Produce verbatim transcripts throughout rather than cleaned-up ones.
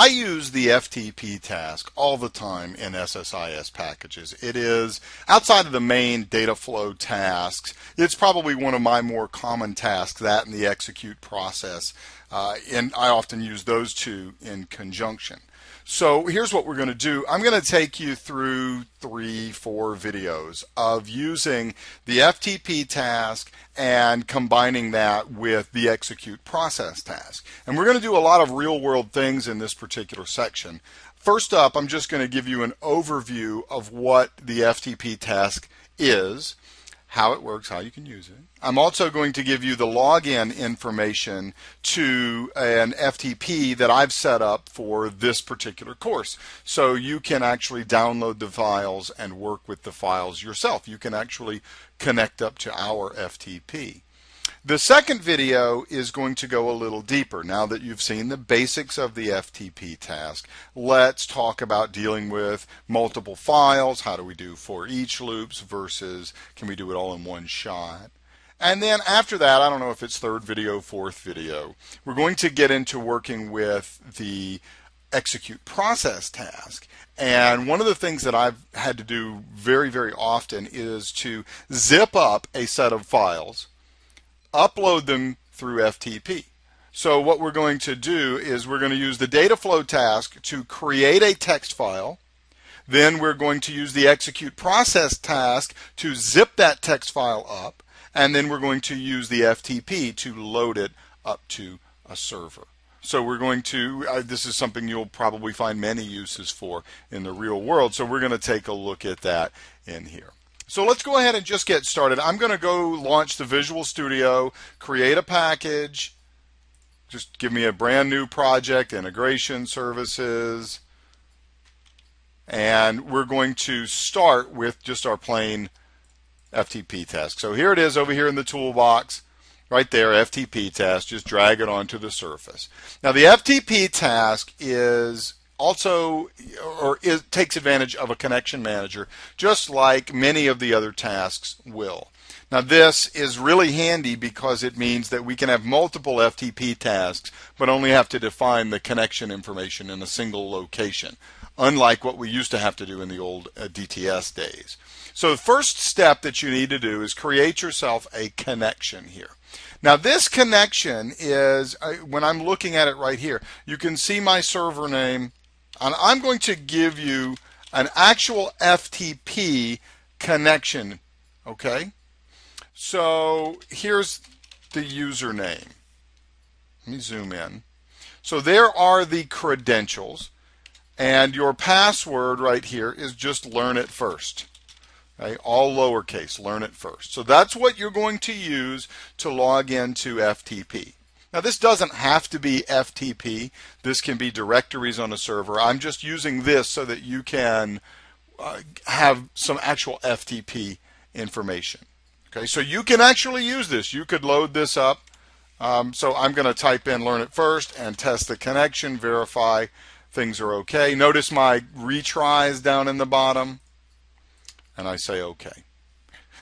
I use the F T P task all the time in S S I S packages. It is, outside of the main data flow tasks, it's probably one of my more common tasks, that and the execute process. Uh, and I often use those two in conjunction. So here's what we're going to do. I'm going to take you through three, four videos of using the F T P task and combining that with the execute process task. And we're going to do a lot of real world things in this particular section. First up, I'm just going to give you an overview of what the F T P task is, how it works, how you can use it. I'm also going to give you the login information to an F T P that I've set up for this particular course. So you can actually download the files and work with the files yourself. You can actually connect up to our F T P. The second video is going to go a little deeper. Now that you've seen the basics of the F T P task, let's talk about dealing with multiple files. How do we do for each loops versus can we do it all in one shot? And then after that, I don't know if it's third video, fourth video, we're going to get into working with the execute process task. And one of the things that I've had to do very, very often is to zip up a set of files, upload them through F T P. So what we're going to do is we're going to use the data flow task to create a text file. Then we're going to use the execute process task to zip that text file up. And then we're going to use the F T P to load it up to a server. So we're going to, uh, this is something you'll probably find many uses for in the real world. So we're going to take a look at that in here. So let's go ahead and just get started. I'm going to go launch the Visual Studio, create a package, just give me a brand new project, integration services, and we're going to start with just our plain F T P task. So here it is over here in the toolbox, right there, F T P task, just drag it onto the surface. Now the F T P task is also, or it takes advantage of a connection manager, just like many of the other tasks will. Now this is really handy because it means that we can have multiple F T P tasks, but only have to define the connection information in a single location, unlike what we used to have to do in the old uh, D T S days. So the first step that you need to do is create yourself a connection here. Now this connection is, uh, when I'm looking at it right here, you can see my server name, and I'm going to give you an actual F T P connection, okay? So here's the username. Let me zoom in. So there are the credentials, and your password right here is just learn it first. Okay? All lowercase, learn it first. So that's what you're going to use to log into F T P. Now this doesn't have to be F T P. This can be directories on a server. I'm just using this so that you can uh, have some actual F T P information. Okay, so you can actually use this. You could load this up. Um, so I'm going to type in learn it first and test the connection, verify things are okay. Notice my retries down in the bottom, and I say okay.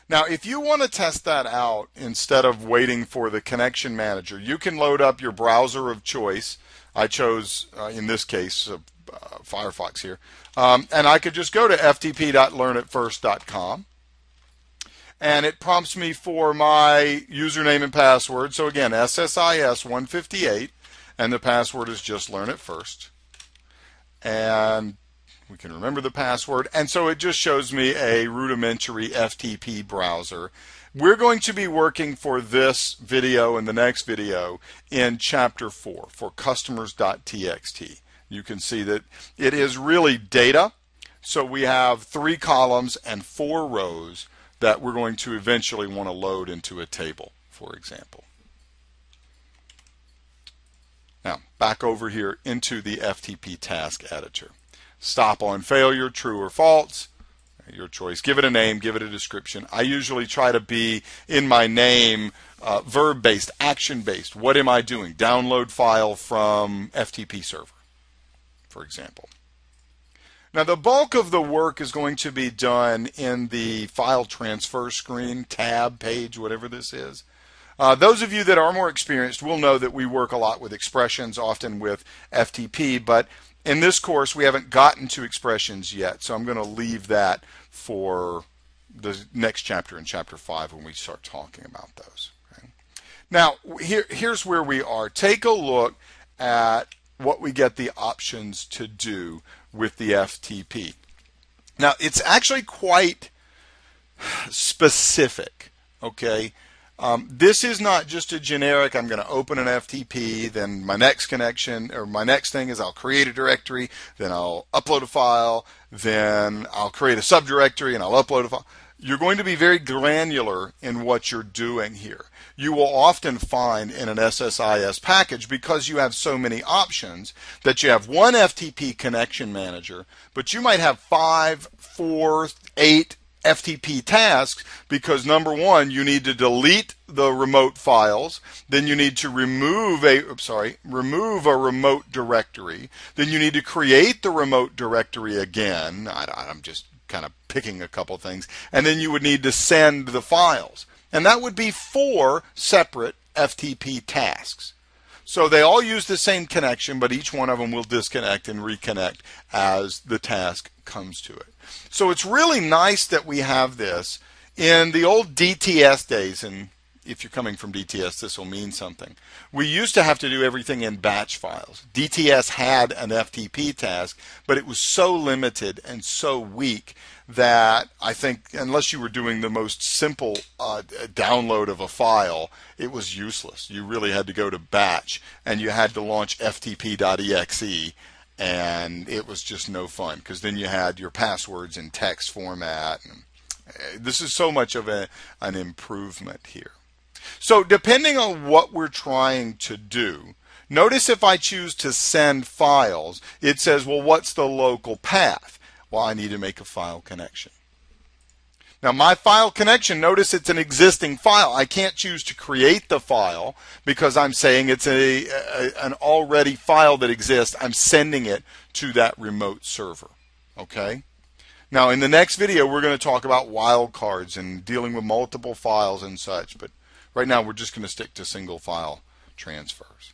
Now, if you want to test that out instead of waiting for the connection manager, you can load up your browser of choice. I chose, uh, in this case, uh, uh, Firefox here. Um, and I could just go to f t p dot learn it first dot com. And it prompts me for my username and password. So again, S S I S one fifty-eight. And the password is just learn it first. And we can remember the password, and so it just shows me a rudimentary F T P browser. We're going to be working for this video and the next video in chapter four for customers dot t x t. You can see that it is really data, so we have three columns and four rows that we're going to eventually want to load into a table, for example. Now, back over here into the F T P task editor. Stop on failure, true or false, your choice. Give it a name, give it a description. I usually try to be in my name uh, verb-based, action-based. What am I doing? Download file from F T P server, for example. Now, the bulk of the work is going to be done in the file transfer screen, tab, page, whatever this is. Uh, those of you that are more experienced will know that we work a lot with expressions, often with F T P, but in this course we haven't gotten to expressions yet, so I'm going to leave that for the next chapter, in chapter five, when we start talking about those. Okay? Now, here, here's where we are. Take a look at what we get the options to do with the F T P. Now, it's actually quite specific, okay? Um, this is not just a generic, I'm going to open an F T P, then my next connection, or my next thing is I'll create a directory, then I'll upload a file, then I'll create a subdirectory and I'll upload a file. You're going to be very granular in what you're doing here. You will often find in an S S I S package, because you have so many options, that you have one F T P connection manager, but you might have five, four, eight F T P tasks, because number one, you need to delete the remote files, then you need to remove a oops, sorry remove a remote directory, then you need to create the remote directory again. I, I'm just kind of picking a couple things, and then you would need to send the files, and that would be four separate F T P tasks. So they all use the same connection, but each one of them will disconnect and reconnect as the task comes to it. So it's really nice that we have this. In the old D T S days, and if you're coming from D T S, this will mean something, we used to have to do everything in batch files. D T S had an F T P task, but it was so limited and so weak that I think unless you were doing the most simple uh, download of a file, it was useless. You really had to go to batch, and you had to launch F T P dot E X E, and it was just no fun, because then you had your passwords in text format. And this is so much of a, an improvement here. So depending on what we're trying to do, notice if I choose to send files, it says, well, what's the local path? Well, I need to make a file connection. Now, my file connection, notice it's an existing file. I can't choose to create the file because I'm saying it's a, a an already file that exists. I'm sending it to that remote server, okay? Now, in the next video, we're going to talk about wildcards and dealing with multiple files and such, but right now we're just going to stick to single file transfers.